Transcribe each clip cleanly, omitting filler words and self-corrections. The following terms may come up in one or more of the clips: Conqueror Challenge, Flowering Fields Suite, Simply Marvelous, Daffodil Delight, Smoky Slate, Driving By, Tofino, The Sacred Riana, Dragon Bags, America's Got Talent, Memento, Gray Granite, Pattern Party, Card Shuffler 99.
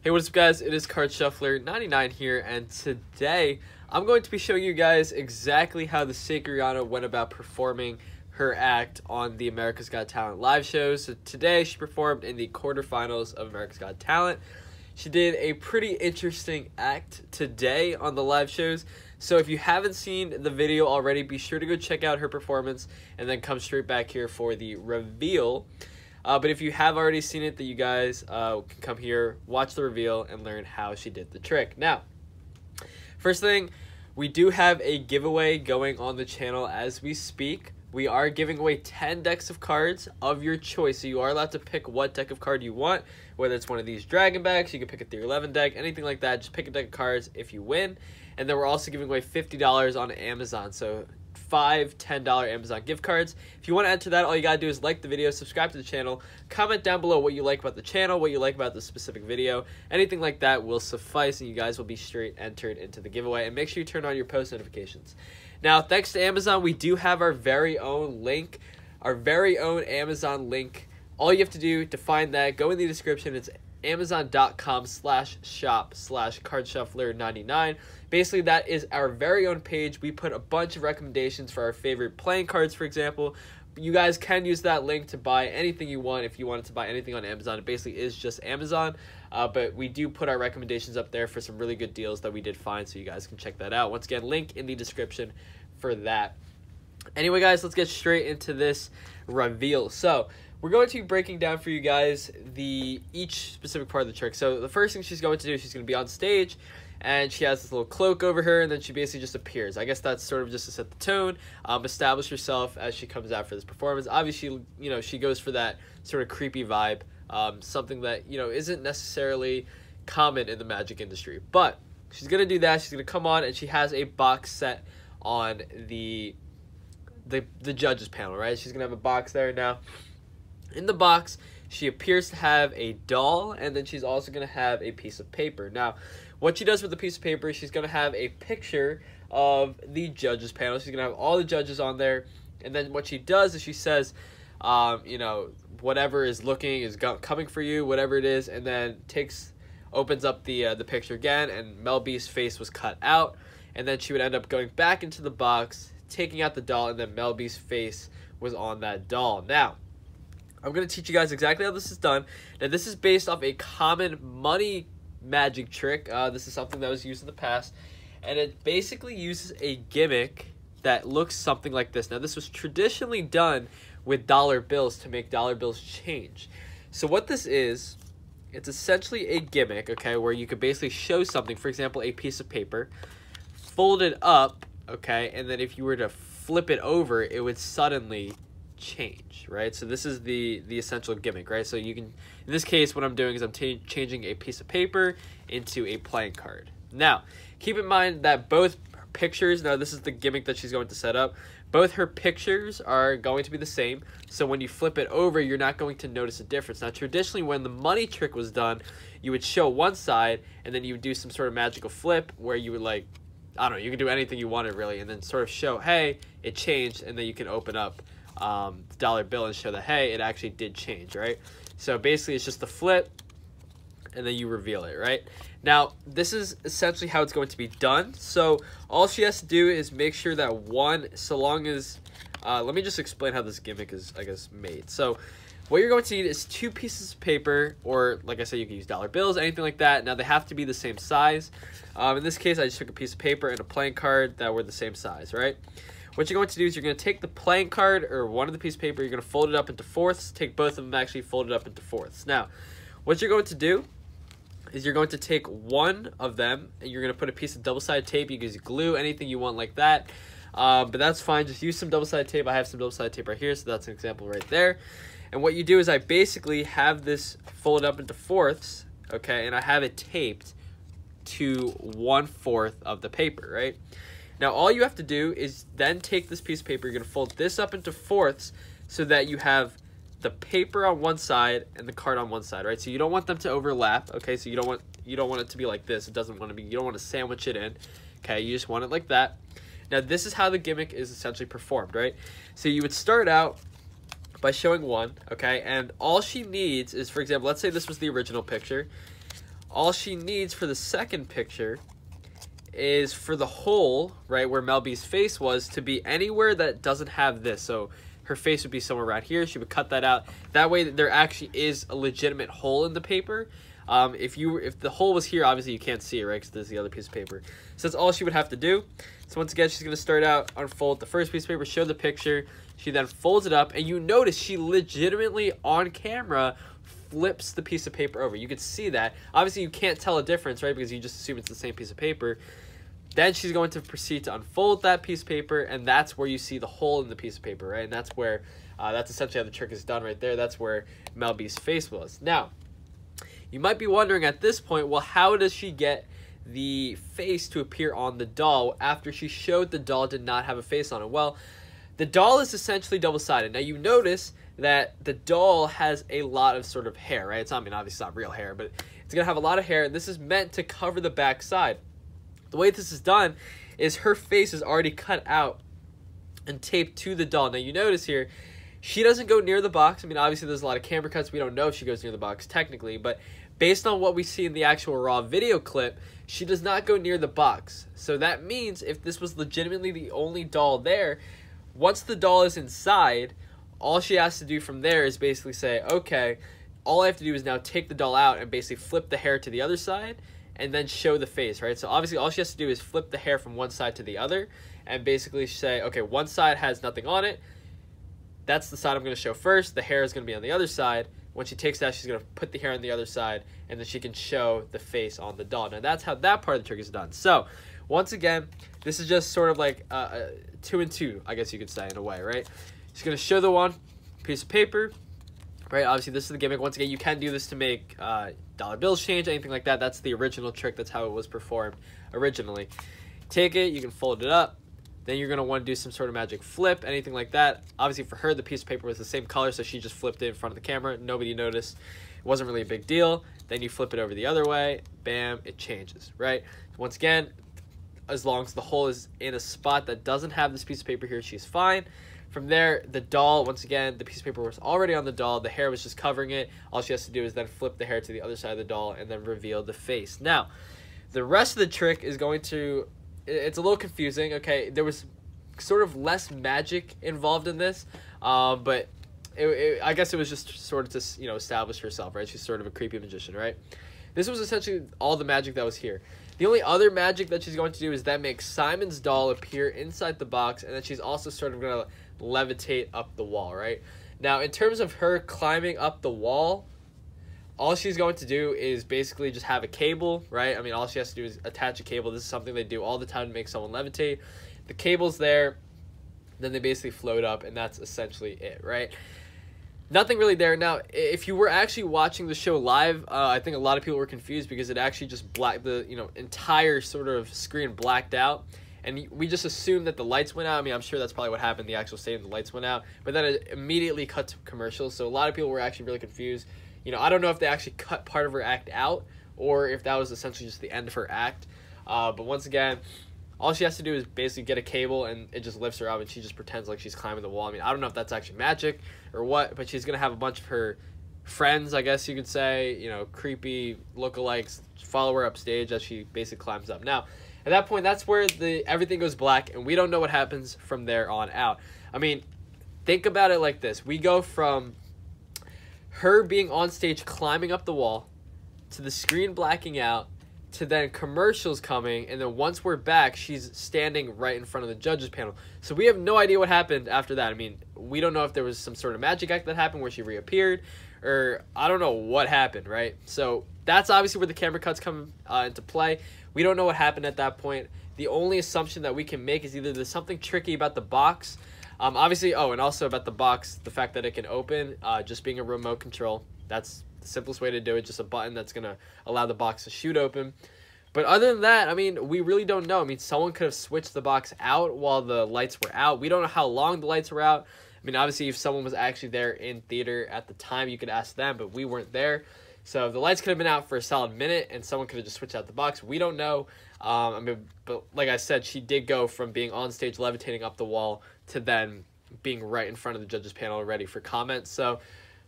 Hey, what's up guys, it is Card Shuffler 99 here, and today I'm going to be showing you guys exactly how the Sacred Riana went about performing her act on the America's Got Talent live shows. So today she performed in the quarterfinals of America's Got Talent. She did a pretty interesting act today on the live shows. So if you haven't seen the video already, be sure to go check out her performance and then come straight back here for the reveal. But if you have already seen it, that you guys can come here, watch the reveal, and learn how she did the trick. Now, first thing, we do have a giveaway going on the channel as we speak. We are giving away 10 decks of cards of your choice. So you are allowed to pick what deck of card you want, whether it's one of these Dragon Bags, you can pick a Tier 11 deck, anything like that. Just pick a deck of cards if you win. And then we're also giving away $50 on Amazon. So $5, $10 Amazon gift cards. If you want to enter that, all you gotta do is like the video, subscribe to the channel, comment down below what you like about the channel, what you like about the specific video, anything like that will suffice, and you guys will be straight entered into the giveaway. And make sure you turn on your post notifications. Now, thanks to Amazon, we do have our very own link, our very own Amazon link. All you have to do to find that, go in the description. It's Amazon.com/shop/cardshuffler99. Basically, that is our very own page. We put a bunch of recommendations for our favorite playing cards, for example. You guys can use that link to buy anything you want. If you wanted to buy anything on Amazon, it basically is just Amazon. But we do put our recommendations up there for some really good deals that we did find, so you guys can check that out. Once again, link in the description for that. Anyway, guys, let's get straight into this reveal. So we're going to be breaking down for you guys each specific part of the trick. So the first thing she's going to do, she's going to be on stage, and she has this little cloak over her, and then she basically just appears. I guess that's sort of just to set the tone, establish herself as she comes out for this performance. Obviously, you know, she goes for that sort of creepy vibe, something that, you know, isn't necessarily common in the magic industry. But she's going to do that. She's going to come on, and she has a box set on the judges panel, right? She's going to have a box there now. In the box, she appears to have a doll, and then she's also going to have a piece of paper. Now, what she does with the piece of paper, she's going to have a picture of the judges panel. She's going to have all the judges on there, and then what she does is she says, you know, whatever is looking is coming for you, whatever it is, and then opens up the picture again, and Mel B's face was cut out, and then she would end up going back into the box, taking out the doll, and then Mel B's face was on that doll. Now, I'm going to teach you guys exactly how this is done. Now, this is based off a common money magic trick. This is something that was used in the past. And it basically uses a gimmick that looks something like this. Now, this was traditionally done with dollar bills to make dollar bills change. So what this is, it's essentially a gimmick, okay, where you could basically show something, for example, a piece of paper, fold it up, okay, and then if you were to flip it over, it would suddenly change, right? So this is the essential gimmick, right? So you can, in this case, what I'm doing is I'm changing a piece of paper into a playing card. Now, keep in mind that both pictures, now this is the gimmick that she's going to set up, both her pictures are going to be the same, so when you flip it over, you're not going to notice a difference. Now, traditionally, when the money trick was done, you would show one side, and then you would do some sort of magical flip where you would, like, I don't know, you can do anything you wanted, really, and then sort of show, hey, it changed, and then you can open up the dollar bill and show that, hey, it actually did change, right? So basically it's just the flip and then you reveal it, right? Now, this is essentially how it's going to be done. So all she has to do is make sure that one, so long as let me just explain how this gimmick is, I guess, made. So what you're going to need is two pieces of paper, or like I said, you can use dollar bills, anything like that. Now, they have to be the same size. In this case, I just took a piece of paper and a playing card that were the same size, right? What you're going to do is you're going to take the playing card or one of the piece of paper, you're going to fold it up into fourths, take both of them, actually fold it up into fourths. Now, what you're going to do is you're going to take one of them and you're going to put a piece of double-sided tape. You can use glue, anything you want like that, but that's fine. Just use some double-sided tape. I have some double-sided tape right here, so that's an example right there. And what you do is I basically have this folded up into fourths, okay, and I have it taped to 1/4 of the paper, right? Now, all you have to do is then take this piece of paper, you're going to fold this up into fourths so that you have the paper on one side and the card on one side, right? So you don't want them to overlap, okay? So you don't want it to be like this. It doesn't want to be, you don't want to sandwich it in, okay? You just want it like that. Now, this is how the gimmick is essentially performed, right? So you would start out by showing one, okay? And all she needs is, for example, let's say this was the original picture. All she needs for the second picture is for the hole, right, where Mel B's face was, to be anywhere that doesn't have this. So her face would be somewhere around here. She would cut that out. That way there actually is a legitimate hole in the paper. If the hole was here, obviously you can't see it, right, because there's the other piece of paper. So that's all she would have to do. So once again, she's going to start out, unfold the first piece of paper, show the picture. She then folds it up, and you notice she legitimately, on camera, flips the piece of paper over. You can see that. Obviously, you can't tell a difference, right, because you just assume it's the same piece of paper. Then she's going to proceed to unfold that piece of paper, and that's where you see the hole in the piece of paper, right? And that's where, that's essentially how the trick is done right there. That's where Mel B's face was. Now, you might be wondering at this point, well, how does she get the face to appear on the doll after she showed the doll did not have a face on it? Well, the doll is essentially double-sided. Now, you notice that the doll has a lot of sort of hair, right? It's not, I mean, obviously it's not real hair, but it's going to have a lot of hair, and this is meant to cover the back side. The way this is done is her face is already cut out and taped to the doll. Now, you notice here, she doesn't go near the box. I mean, obviously, there's a lot of camera cuts. We don't know if she goes near the box technically, but based on what we see in the actual raw video clip, she does not go near the box. So that means if this was legitimately the only doll there, once the doll is inside, all she has to do from there is basically say, okay, all I have to do is now take the doll out and basically flip the hair to the other side and then show the face, right? So obviously, all she has to do is flip the hair from one side to the other and basically say, okay, one side has nothing on it. That's the side I'm going to show first. The hair is going to be on the other side. When she takes that, she's going to put the hair on the other side, and then she can show the face on the doll. Now, that's how that part of the trick is done. So, once again, this is just sort of like 2 and 2, I guess you could say, in a way, right? She's going to show the one piece of paper, right? Obviously, this is the gimmick. Once again, you can do this to make dollar bills change, anything like that. That's the original trick. That's how it was performed originally. Take it. You can fold it up. Then you're going to want to do some sort of magic flip, anything like that. Obviously, for her, the piece of paper was the same color, so she just flipped it in front of the camera. Nobody noticed. It wasn't really a big deal. Then you flip it over the other way. Bam, it changes, right? Once again, as long as the hole is in a spot that doesn't have this piece of paper here, she's fine. From there, the doll, once again, the piece of paper was already on the doll. The hair was just covering it. All she has to do is then flip the hair to the other side of the doll and then reveal the face. Now, the rest of the trick is going to... It's a little confusing, okay? There was sort of less magic involved in this, but I guess it was just sort of to, you know, establish herself, right? She's sort of a creepy magician, right? This was essentially all the magic that was here. The only other magic that she's going to do is then make Simon's doll appear inside the box, and then she's also sort of going to levitate up the wall, right? Now, in terms of her climbing up the wall, all she's going to do is basically just have a cable, right? I mean, all she has to do is attach a cable. This is something they do all the time to make someone levitate. The cable's there, then they basically float up, and that's essentially it, right? Nothing really there. Now, if you were actually watching the show live, I think a lot of people were confused because it actually just blacked the, you know, entire sort of screen blacked out. And we just assumed that the lights went out. I mean, I'm sure that's probably what happened. The actual stadium, the lights went out. But then it immediately cut to commercials. So a lot of people were actually really confused. You know, I don't know if they actually cut part of her act out or if that was essentially just the end of her act. But once again, all she has to do is basically get a cable and it just lifts her up and she just pretends like she's climbing the wall. I mean, I don't know if that's actually magic or what, but she's going to have a bunch of her friends, I guess you could say, you know, creepy lookalikes follow her upstage as she basically climbs up. Now, at that point, that's where everything goes black and we don't know what happens from there on out. I mean, think about it like this. We go from her being on stage climbing up the wall to the screen blacking out to then commercials coming, and then once we're back, she's standing right in front of the judges panel. So we have no idea what happened after that. I mean, we don't know if there was some sort of magic act that happened where she reappeared, or I don't know what happened, right? So that's obviously where the camera cuts come into play. We don't know what happened at that point. The only assumption that we can make is either there's something tricky about the box. Obviously, oh, and also about the box, the fact that it can open, just being a remote control. That's the simplest way to do it, just a button that's going to allow the box to shoot open. But other than that, I mean, we really don't know. I mean, someone could have switched the box out while the lights were out. We don't know how long the lights were out. I mean, obviously, if someone was actually there in theater at the time, you could ask them, but we weren't there. So the lights could have been out for a solid minute, and someone could have just switched out the box. We don't know. I mean, but like I said, she did go from being on stage levitating up the wall to then being right in front of the judges panel ready for comments. So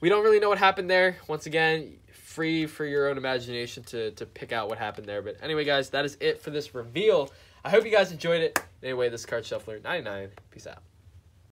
we don't really know what happened there. Once again, free for your own imagination to pick out what happened there. But anyway, guys, that is it for this reveal. I hope you guys enjoyed it. Anyway, this Card Shuffler 99. Peace out.